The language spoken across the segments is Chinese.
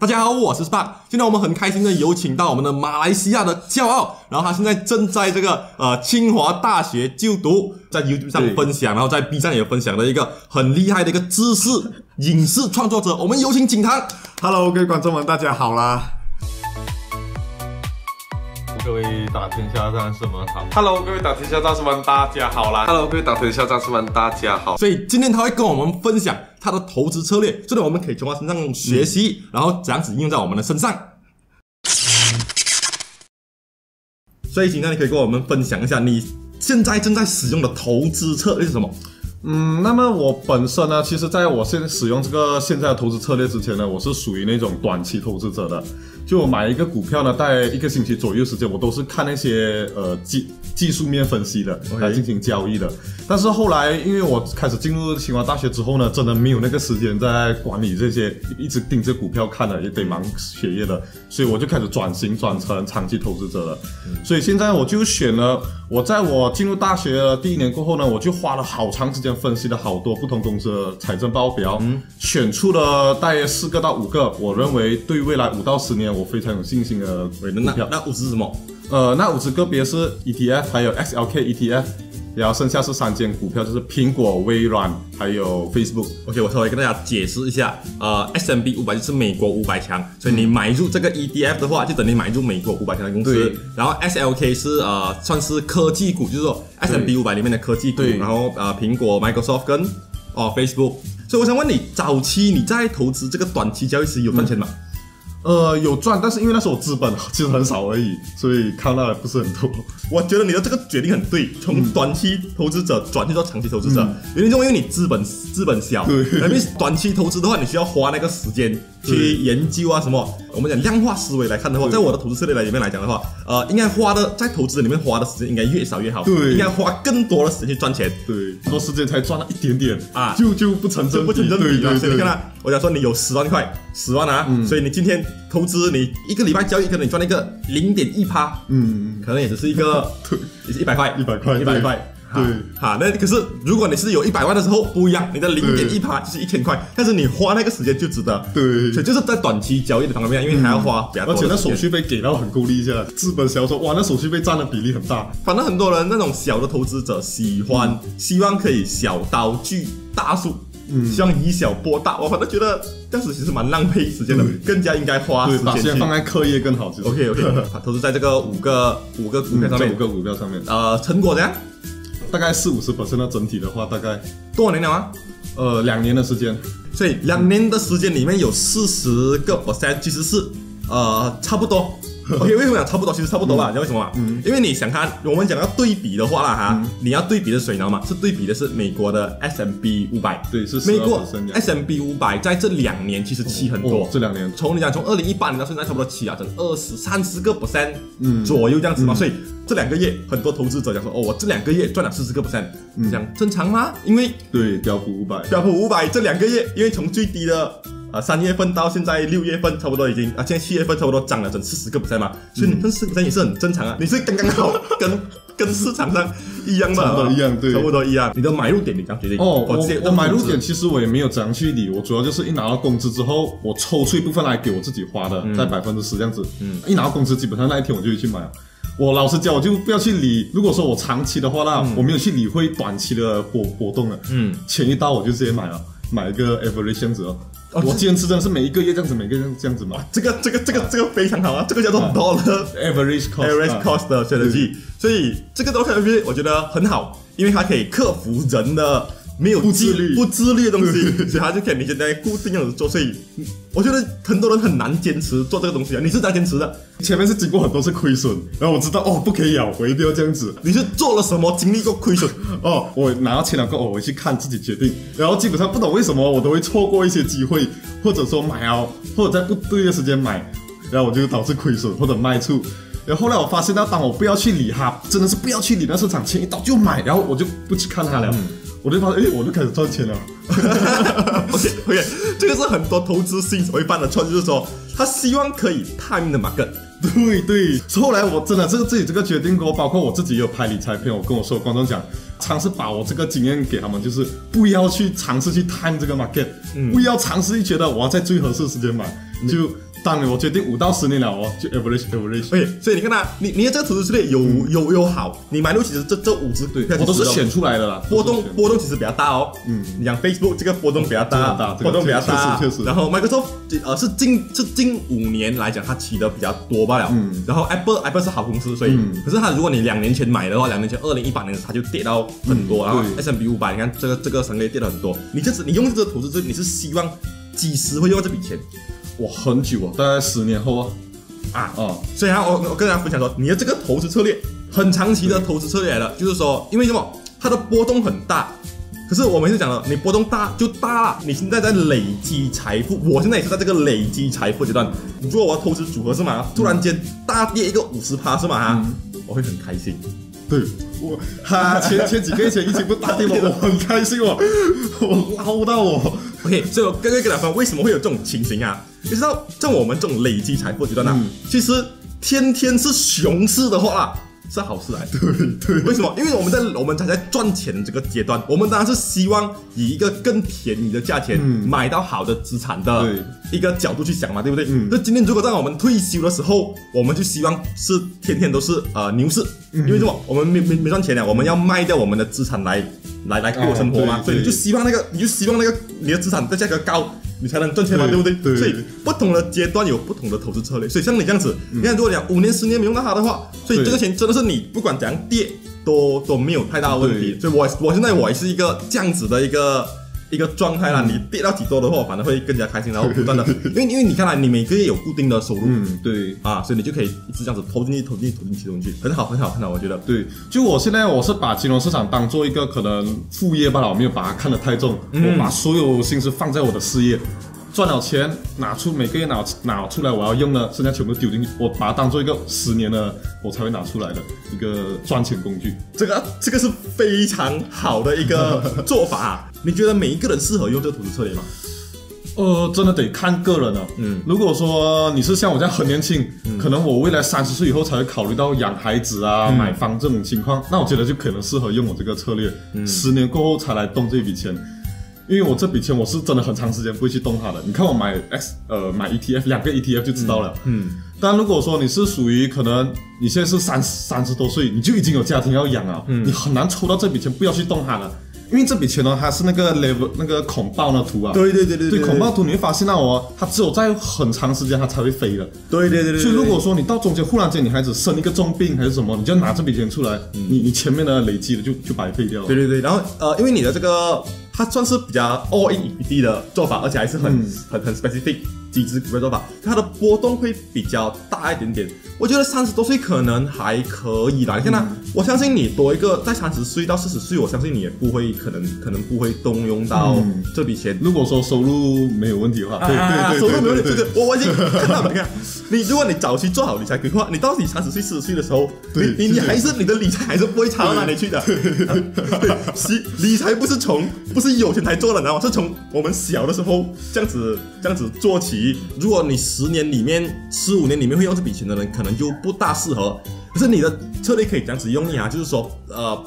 大家好，我是 Spark。今天我们很开心的有请到我们的马来西亚的骄傲，然后他现在正在这个清华大学就读，在 YouTube 上分享，然后在 B 站也分享了一个很厉害的一个知识影视创作者。我们有请景堂。Hello， 各位观众们，大家好啦！各位打天下战士们好。Hello， 各位打天下战士们大家好啦。Hello， 各位打天下战士们大家好。所以今天他会跟我们分享他的投资策略，所以我们可以从他身上学习，然后这样子应用在我们的身上。所以，请那你可以跟我们分享一下你现在正在使用的投资策略是什么？那么我本身呢，其实在我现在使用这个现在的投资策略之前呢，我是属于那种短期投资者的。就我买一个股票呢，大概一个星期左右时间，我都是看那些技术面分析的来进行交易的。但是后来，因为我开始进入清华大学之后呢，真的没有那个时间在管理这些，一直盯着股票看了，也得忙学业的，所以我就开始转型转成长期投资者了。所以现在我就选了，我在我进入大学的第一年过后呢，我就花了好长时间分析了好多不同公司的财政报表，选出了大约4到5个，我认为对未来5到10年我非常有信心的股票。那5只是什么？那5只个别是 ETF， 还有 SLK ETF， 然后剩下是3间股票，就是苹果、微软还有 Facebook。OK， 我稍微跟大家解释一下，S&P 500就是美国500强，所以你买入这个 ETF 的话，就等于买入美国500强的公司。然后 SLK 是算是科技股，就是说 S&P 500里面的科技股。然后苹果、Microsoft 跟Facebook。所以我想问你，早期你在投资这个短期交易时有赚钱吗？有赚，但是因为那时候我资本其实很少而已，所以看到的不是很多。我觉得你的这个决定很对，从短期投资者转去到长期投资者，原因是因为你资本小，因为短期投资的话，你需要花那个时间去研究啊什么。我们讲量化思维来看的话，在我的投资策略里面来讲的话，应该花的在投资里面花的时间应该越少越好，应该花更多的时间去赚钱。对，多时间才赚了一点点啊，就不成正比。所以你看啊，我讲说你有10万块，10万啊，所以你今天投资，你一个礼拜交易可能你赚了一个 0.1%， 可能也只是一个也是100块。对，好，那可是如果你是有100万的时候不一样，你的 0.1% 就是1000块，但是你花那个时间就值得。对，所以就是在短期交易的方面，因为你还要花比较多的时间，而且那手续费给到很够力一下，资本小说哇，那手续费占的比例很大。反正很多人那种小的投资者喜欢，希望可以小刀锯大树。希望以小博大，我反正觉得这样子其实蛮浪费时间的，更加应该花时间去把时间放在课业更好。OK， 投资在这个五个股票上面，成果怎样？大概40-50% 的整体的话，大概多少年了啊？2年的时间，所以2年的时间里面有40%，其实是差不多。OK， 为什么讲差不多？其实差不多啦，你知道为什么吗？因为你想看，我们讲要对比的话啦你要对比的是谁呢嘛？是对比的是美国的 S&P 500， 对，是美国 S&P 500在这2年其实起很多，这2年从你讲从2018年到现在差不多起啊，整20-30%左右这样子嘛，所以这2个月很多投资者讲说，我这2个月赚了40%，讲正常吗？因为对标普500这2个月，因为从最低的3月份到现在6月份，差不多已经现在7月份差不多涨了整40%嘛，所以你赚40%也是很正常啊，你是刚刚好跟市场上一样的，差不多一样，对，差不多一样。你的买入点你这样决定？我买入点其实我也没有怎样去理，我主要就是一拿到工资之后，我抽出一部分来给我自己花的，在10%这样子。一拿到工资，基本上那一天我就会去买了。我老实讲，我就不要去理。如果说我长期的话啦，我没有去理会短期的波动了。钱一到我就直接买了，买一个 average 这样子哦。我坚持真的是每一个月这样子，每个月这样子嘛。这个非常好啊，这个叫做 dollar average cost 的 strategy。所以这个 dollar average 我觉得很好，因为它可以克服人的没有不自律的东西，所以它就可以你现在固定这样子做。所以我觉得很多人很难坚持做这个东西啊。你是在坚持的，前面是经过很多次亏损，然后我知道不可以咬回，一定要这样子。你是做了什么？经历过亏损？我拿到前2个，我回去看自己决定。然后基本上不懂为什么我都会错过一些机会，或者说买或者在不对的时间买，然后我就导致亏损或者卖出。然后后来我发现到，当我不要去理它，真的是不要去理那市场，钱一到就买，然后我就不去看它了。我就发现，我就开始赚钱了。OK， 这个是很多投资新手会犯的错，就是说他希望可以time the market。对，后来我真的自己这个决定过，包括我自己也有拍理财片，我跟我所有观众讲，尝试把我这个经验给他们，就是不要去尝试去time这个 market，不要尝试去觉得我要在最合适的时间买，就3年，我决定5到10年了哦，就 average。哎，所以你看它，你的这个投资策略有好，你买入其实这5只对，我都是选出来的啦，波动其实比较大哦。嗯，你讲 Facebook 这个波动比较大，确实。然后 Microsoft 是近5年来讲，它起的比较多罢了。嗯，然后 Apple 是好公司，所以可是它如果你2年前买的话，2年前2018年它就跌到很多，然后 S&P 500，你看这个省略跌了很多。你用这个投资策略，你是希望几时会用到这笔钱？哇，很久啊，大概10年后啊。所以我跟大家分享说，你的这个投资策略，很长期的投资策略来了，就是说，因为什么，它的波动很大。可是我每次讲了，你波动大就大了，你现在在累积财富，我现在也是在这个累积财富阶段。如果我要投资组合是吗？突然间大跌一个50%是吗？我会很开心。对，我前几个月疫情不大跌吗？我很开心哦，我捞到哦。OK， 所以我跟大家说，为什么会有这种情形啊？你知道，像我们这种累积财富阶段啊，其实天天是熊市的话啦，是好事来。对，为什么？因为我们才在赚钱的这个阶段，我们当然是希望以一个更便宜的价钱买到好的资产的一个角度去想嘛，对不对？那今天如果在我们退休的时候，我们就希望是天天都是牛市，因为什么？我们没赚钱了，我们要卖掉我们的资产来过生活嘛，所以你就希望那个你的资产的价格高，你才能赚钱嘛，对不对？对。所以不同的阶段有不同的投资策略，所以像你这样子，你看如果你讲5年10年没用到它的话，所以这个钱真的是你不管怎样跌都没有太大的问题。所以我现在也是一个这样子的一个状态啦，你跌到几多的话，反而会更加开心，然后不断的，因为你看啦，你每个月有固定的收入，对啊，所以你就可以一直这样子投进去，很好，我觉得。对，就我现在我是把金融市场当做一个可能副业吧，我没有把它看得太重，我把所有心思放在我的事业，赚了钱每个月拿出来我要用的，剩下全部丢进去，我把它当做一个10年的我才会拿出来的一个赚钱工具。这个是非常好的一个做法。你觉得每一个人适合用这个投资策略吗？真的得看个人了。如果说你是像我这样很年轻，可能我未来30岁以后才会考虑到养孩子啊、买房这种情况，那我觉得就可能适合用我这个策略。10年过后才来动这笔钱，因为我这笔钱我是真的很长时间不会去动它的。你看我买 ETF 2个 ETF 就知道了。但如果说你是属于可能你现在是30多岁，你就已经有家庭要养了，你很难抽到这笔钱不要去动它了。因为这笔钱呢，它是那个 level 那个恐爆那图啊，对，恐爆图你会发现到哦，它只有在很长时间它才会飞的，对。所以如果说你到中间忽然间你孩子生一个重病还是什么，你就拿这笔钱出来，你前面的累积的就白费掉了。对，然后因为你的这个它算是比较 all in equity 的做法，而且还是很 specific 几只股票做法，它的波动会比较大一点点。我觉得30多岁可能还可以啦，你看啦，我相信你多一个在30岁到40岁，我相信你也不会可能不会动用到这笔钱。如果说收入没有问题的话，对，收入没有问题，对，我已经看到你看，你如果你早期做好理财规划，你到你30岁40岁的时候，你还是你的理财还是不会差到哪里去的。理财不是有钱才做的，然后是从我们小的时候这样子做起。如果你10年里面、15年里面会用这笔钱的人，可能就不大适合。可是你的策略可以这样子用力啊，就是说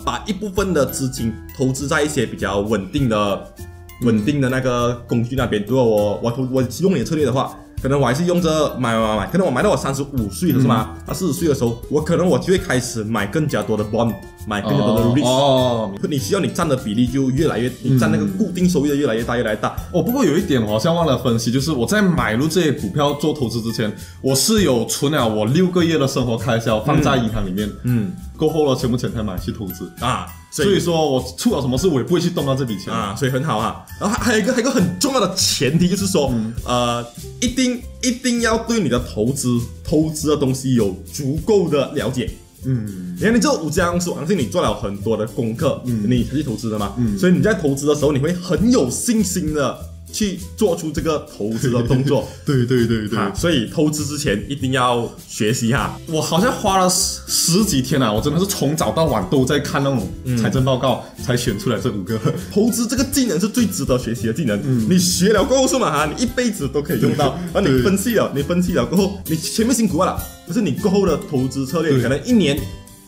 把一部分的资金投资在一些比较稳定的那个工具那边。如果我用你的策略的话，可能我还是用着买，可能我买到我35岁了是吗？40岁的时候，我可能就会开始买更加多的 bond， 买更加多的 risk。你需要你占的比例就越来越，你占那个固定收益的越来越大。不过有一点我好像忘了分析，就是我在买入这些股票做投资之前，我是有存了我6个月的生活开销放在银行里面。过后了全部钱才买去投资啊，所以说我出了什么事我也不会去动到这笔钱啊，所以很好啊。然后还有一个很重要的前提就是说，一定要对你的投资的东西有足够的了解。你看你这5家公司，我相信你做了很多的功课，你才去投资的嘛。所以你在投资的时候，你会很有信心的去做出这个投资的动作。对。所以投资之前一定要学习哈。我好像花了十几天啊，我真的是从早到晚都在看那种财政报告，才选出来这5个。投资这个技能是最值得学习的技能。你学了过后是嘛哈，你一辈子都可以用到。而你分析了过后，你前面辛苦了，可是你过后的投资策略可能一年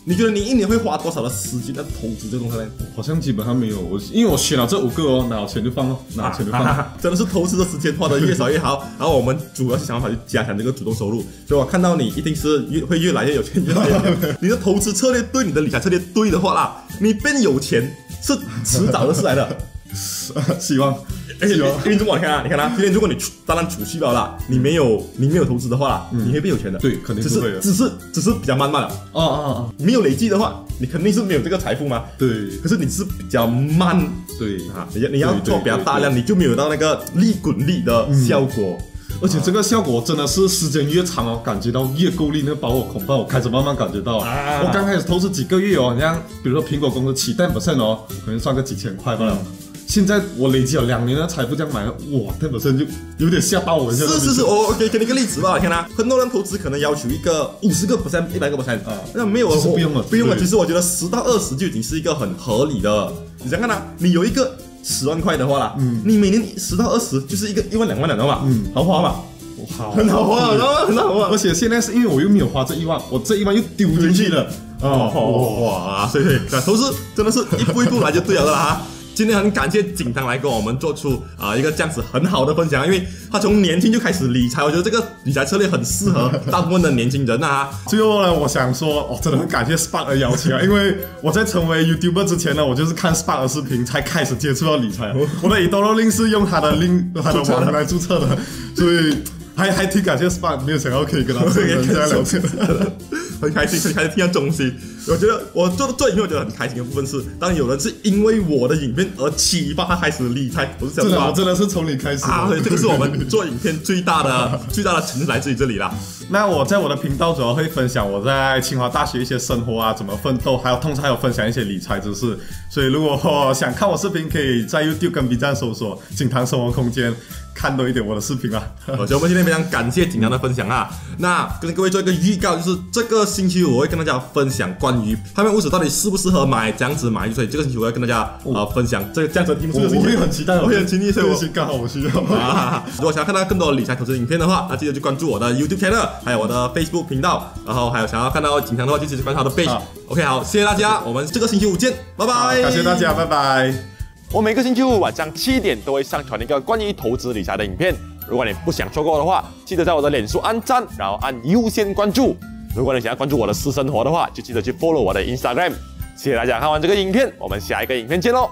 你觉得你一年会花多少的时间在投资这个东西呢？好像基本上没有，我因为我选了这5个哦，拿钱就放哦，拿钱就放，真的是投资的时间花的越少越好。然后我们主要是想法去加强这个主动收入，所以我看到你一定是会越来越有钱，越来越有钱。你的投资策略对，你的理财策略对的话啦，你变有钱是迟早的事来的。希望，因为如果你看啊，今天如果你当然储蓄了啦，你没有投资的话啦，你会变有钱的。对，肯定是会的。只是比较慢慢的。哦，没有累积的话，你肯定是没有这个财富嘛。对。可是你是比较慢。对啊，你要做比较大量，你就没有到那个利滚利的效果。而且这个效果真的是时间越长哦，感觉到越够力，那个把我恐怕我开始慢慢感觉到啊。我刚开始投资几个月哦，你像比如说苹果公司起10%哦，可能赚个几千块吧。现在我累积了2年的财富，这样买了，哇，这本身就有点吓到我一下。是，我给你个例子吧，看啦，很多人投资可能要求一个50%、100%啊，那没有，我不用了。其实我觉得10到20就已经是一个很合理的。你想看啦，你有一个10万块的话啦，你每年10到20就是一个1万2万了，懂吗？好花嘛。很好花，很好花。而且现在是因为我又没有花这1万，我这1万又丢进去了。哇，所以投资真的是一步一步来就对了啦。今天很感谢景堂来跟我们做出一个这样子很好的分享，因为他从年轻就开始理财，我觉得这个理财策略很适合大部分的年轻人啊。最后呢，我想说，真的很感谢 Spark 的邀请啊，因为我在成为 YouTuber 之前呢，我就是看 Spark 的视频才开始接触到理财，我的 eToro 是用他的网来注册的，所以还挺感谢 Spark， 没有想到可以跟他聊天。很开心，很开心听到东西。我觉得我做的最影片，我觉得很开心的部分是，当有人是因为我的影片而启发他开始理财，我是想说，真的是从你开始啊！对，这个是我们做影片最大的成就来自于这里啦。那我在我的频道主要会分享我在清华大学一些生活啊，怎么奋斗，还有通常还有分享一些理财知识。所以如果想看我视频，可以在 YouTube 跟 B 站搜索“景堂生活空间”。看多一点我的视频啊！所以我们今天非常感谢景堂的分享啊。那跟各位做一个预告，就是这个星期我会跟大家分享关于他们5指到底适不适合买，这样子买。所以这个星期我会跟大家分享这个这样子的题目。我会很期待，我会很期待，所以我刚好我需要。如果想要看到更多理财投资影片的话，那记得去关注我的 YouTube channel， 还有我的 Facebook 频道。然后还有想要看到景堂的话，就直接关注他的 page。OK， 好，谢谢大家，我们这个星期5见，拜拜！感谢大家，拜拜。我每个星期5晚上7点都会上传一个关于投资理财的影片，如果你不想错过的话，记得在我的脸书按赞，然后按优先关注。如果你想要关注我的私生活的话，就记得去 follow 我的 Instagram。谢谢大家看完这个影片，我们下一个影片见喽。